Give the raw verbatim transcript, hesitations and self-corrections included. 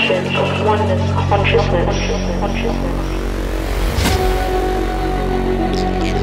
dimension of oneness consciousness. consciousness.